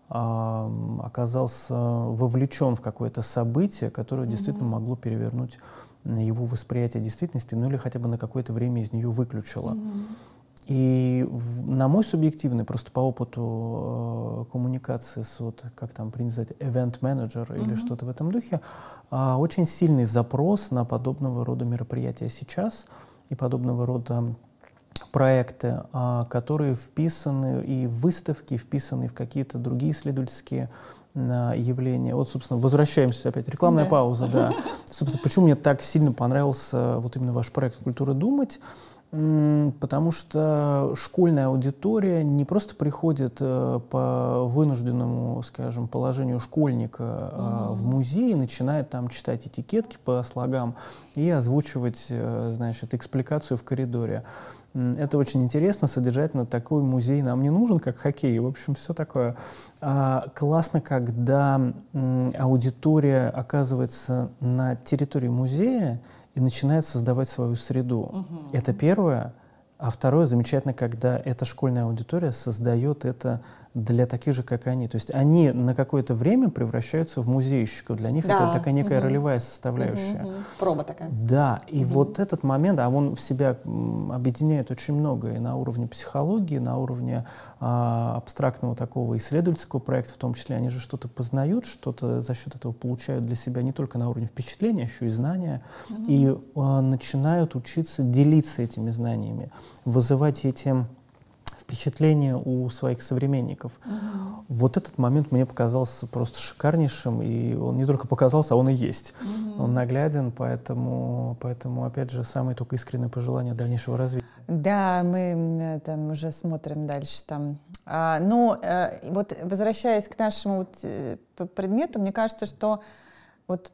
оказался вовлечен в какое-то событие, которое действительно могло перевернуть его восприятие действительности, ну или хотя бы на какое-то время из нее выключило. И на мой субъективный, просто по опыту коммуникации с, вот, как там принято сказать, event-менеджер или что-то в этом духе, очень сильный запрос на подобного рода мероприятия сейчас и подобного рода проекты, которые вписаны и в выставки, вписаны в какие-то другие исследовательские явления. Вот, собственно, возвращаемся опять. Рекламная пауза, да. Собственно, почему мне так сильно понравился вот именно ваш проект «Культура думать», потому что школьная аудитория не просто приходит по вынужденному, скажем, положению школьника в музей и начинает там читать этикетки по слогам и озвучивать, значит, экспликацию в коридоре. Это очень интересно, содержательно. Такой музей нам не нужен, как хоккей. В общем, все такое. Классно, когда аудитория оказывается на территории музея и начинает создавать свою среду. Это первое. А второе, замечательно, когда эта школьная аудитория создает это для таких же, как они. То есть они на какое-то время превращаются в музейщиков. Для них это такая некая ролевая составляющая. Проба такая. Да, и вот этот момент, а он в себя объединяет очень многое. И на уровне психологии, на уровне абстрактного такого исследовательского проекта в том числе. Они же что-то познают, что-то за счет этого получают для себя не только на уровне впечатления, еще и знания. И начинают учиться делиться этими знаниями, вызывать эти впечатление у своих современников. Угу. Вот этот момент мне показался просто шикарнейшим, и он не только показался, а он и есть. Угу. Он нагляден, поэтому, опять же, самые только искренние пожелания дальнейшего развития. Да, мы там уже смотрим дальше там. Вот возвращаясь к нашему предмету, мне кажется, что вот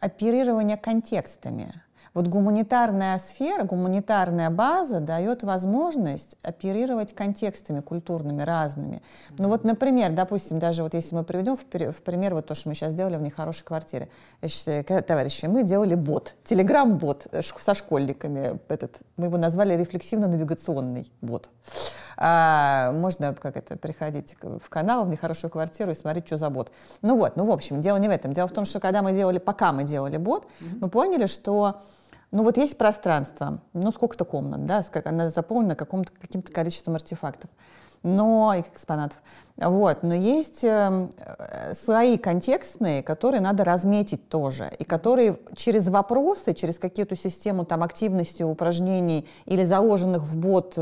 оперирование контекстами. Вот гуманитарная сфера, гуманитарная база дает возможность оперировать контекстами культурными разными. Ну вот, например, допустим, даже вот если мы приведем в пример вот то, что мы сейчас делали в нехорошей квартире. Товарищи, мы делали бот, телеграм-бот со школьниками. Мы его назвали рефлексивно-навигационный бот. Можно приходить в канал, в нехорошую квартиру и смотреть, что за бот. В общем, дело не в этом. Дело в том, что пока мы делали бот, мы поняли, что есть пространство, сколько-то комнат, да, она заполнена каким-то количеством артефактов, экспонатов. Но есть слои контекстные, которые надо разметить тоже, и которые через вопросы, через какие-то систему активности, упражнений или заложенных в бот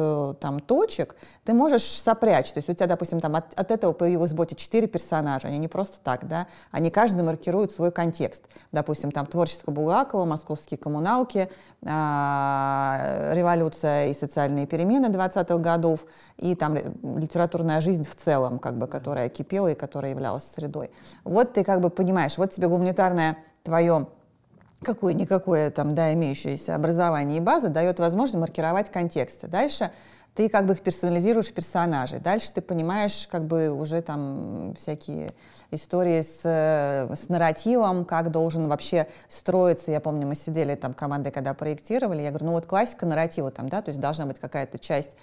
точек ты можешь сопрячь. То есть у тебя, допустим, от этого появилось в боте 4 персонажа, они не просто так, да, они каждый маркирует свой контекст. Допустим, творчество Булгакова, московские коммуналки, революция и социальные перемены 20-х годов, и литературная жизнь в целом, которая кипела и которая являлась средой. Вот ты понимаешь, вот тебе гуманитарное твое какое-никакое имеющееся образование и база дает возможность маркировать контексты. Дальше ты их персонализируешь в персонажей. Дальше ты понимаешь уже всякие истории с нарративом, как должен вообще строиться. Я помню, мы сидели командой, когда проектировали, я говорю, классика нарратива то есть должна быть какая-то часть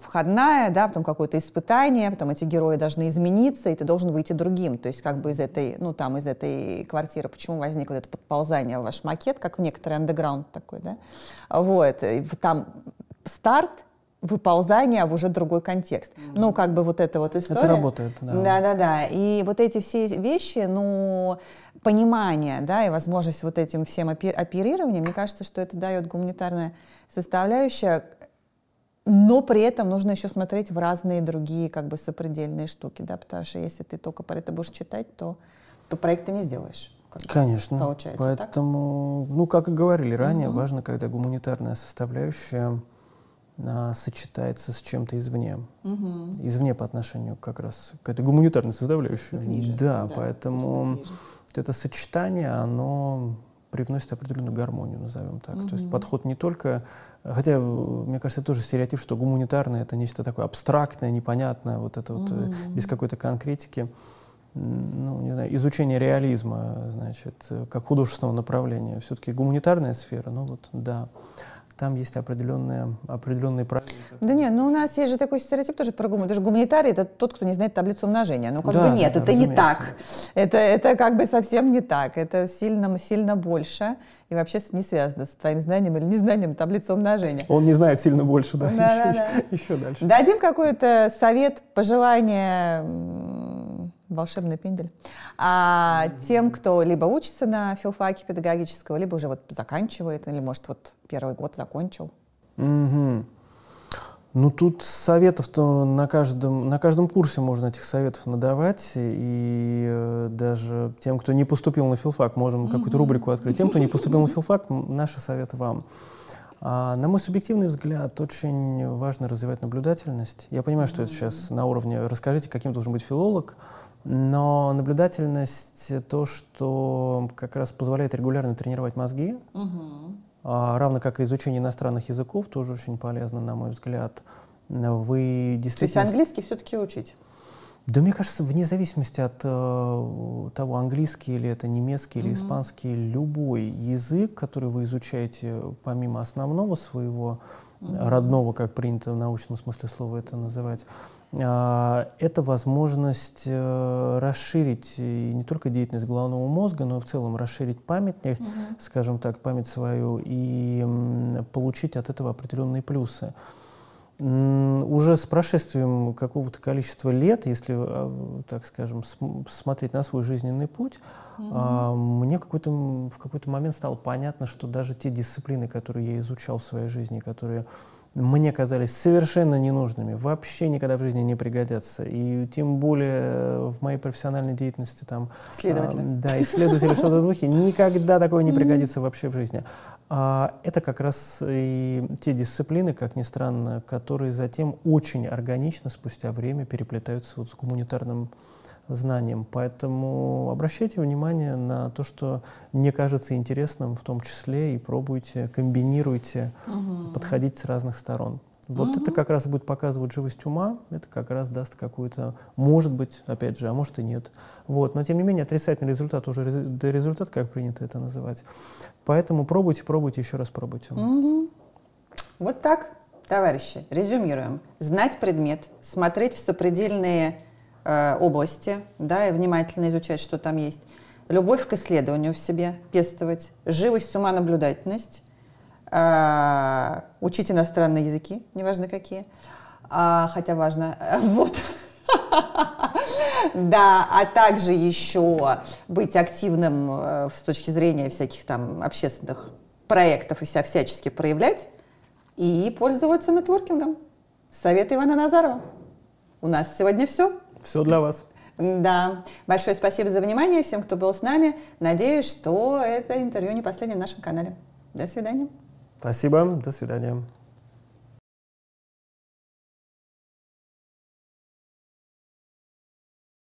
входная, да, потом какое-то испытание, потом эти герои должны измениться, и ты должен выйти другим. То есть из этой квартиры почему возникло это подползание в ваш макет, как в некоторый андеграунд такой, да? Старт, выползание в уже другой контекст. История. Это работает, да. Да-да-да. И вот эти все вещи, понимание, да, и возможность вот этим всем оперированием, мне кажется, что это дает гуманитарная составляющая. Но при этом нужно еще смотреть в разные другие сопредельные штуки, да, потому что если ты только про это будешь читать, то проект ты не сделаешь. Конечно. Получается, поэтому, так? Как и говорили ранее, важно, когда гуманитарная составляющая сочетается с чем-то извне. Извне по отношению как раз к этой гуманитарной составляющей. Да, поэтому это сочетание, оно привносит определенную гармонию, назовем так. То есть подход не только... Хотя, мне кажется, тоже стереотип, что гуманитарное — это нечто такое абстрактное, непонятное, без какой-то конкретики. Не знаю, изучение реализма, как художественного направления. Все-таки гуманитарная сфера, там есть определенные правила. У нас есть же такой стереотип тоже про гуманитарий. Даже гуманитарий — это тот, кто не знает таблицу умножения. Это не так. Это совсем не так. Это сильно, сильно больше. И вообще не связано с твоим знанием или незнанием таблицы умножения. Он не знает сильно больше, да. Еще дальше. Дадим какой-то совет, пожелание, волшебный пендель, тем, кто либо учится на филфаке педагогического, либо уже заканчивает, или, может, первый год закончил? Тут советов-то на каждом курсе можно этих советов надавать, и даже тем, кто не поступил на филфак, можем какую-то рубрику открыть. Тем, кто не поступил на филфак, наши советы вам. На мой субъективный взгляд, очень важно развивать наблюдательность. Я понимаю, что это сейчас на уровне «расскажите, каким должен быть филолог», но наблюдательность — то, что как раз позволяет регулярно тренировать мозги, равно как и изучение иностранных языков, тоже очень полезно, на мой взгляд. Вы действительно... То есть английский все-таки учить? Да, мне кажется, вне зависимости от того, английский или это немецкий или испанский, любой язык, который вы изучаете помимо основного своего, родного, как принято в научном смысле слова это называть, это возможность расширить не только деятельность головного мозга, но и в целом расширить память, скажем так, память свою, и получить от этого определенные плюсы. Уже с прошествием какого-то количества лет, если, так скажем, смотреть на свой жизненный путь, мне в какой-то момент стало понятно, что даже те дисциплины, которые я изучал в своей жизни, которые мне казались совершенно ненужными, вообще никогда в жизни не пригодятся. И тем более в моей профессиональной деятельности там... Исследователи. Да, исследователи, что-то в духе. Никогда такое не пригодится вообще в жизни. Это как раз и те дисциплины, как ни странно, которые затем очень органично спустя время переплетаются вот с гуманитарным знанием. Поэтому обращайте внимание на то, что мне кажется интересным в том числе, и пробуйте, комбинируйте, подходить с разных сторон. Вот это как раз будет показывать живость ума, это как раз даст какую-то, может быть, опять же, а может и нет. Вот. Но тем не менее отрицательный результат уже результат, как принято это называть. Поэтому пробуйте, пробуйте, еще раз пробуйте. Вот так, товарищи, резюмируем. Знать предмет, смотреть в сопредельные области, да, и внимательно изучать, что там есть. Любовь к исследованию в себе пестовать, живость ума, наблюдательность, учить иностранные языки, неважно какие, хотя важно, вот. Да, а также еще быть активным с точки зрения всяких там общественных проектов и себя всячески проявлять и пользоваться нетворкингом. Совет Ивана Назарова. У нас сегодня все. Все для вас. Да. Большое спасибо за внимание всем, кто был с нами. Надеюсь, что это интервью не последнее на нашем канале. До свидания. Спасибо. До свидания.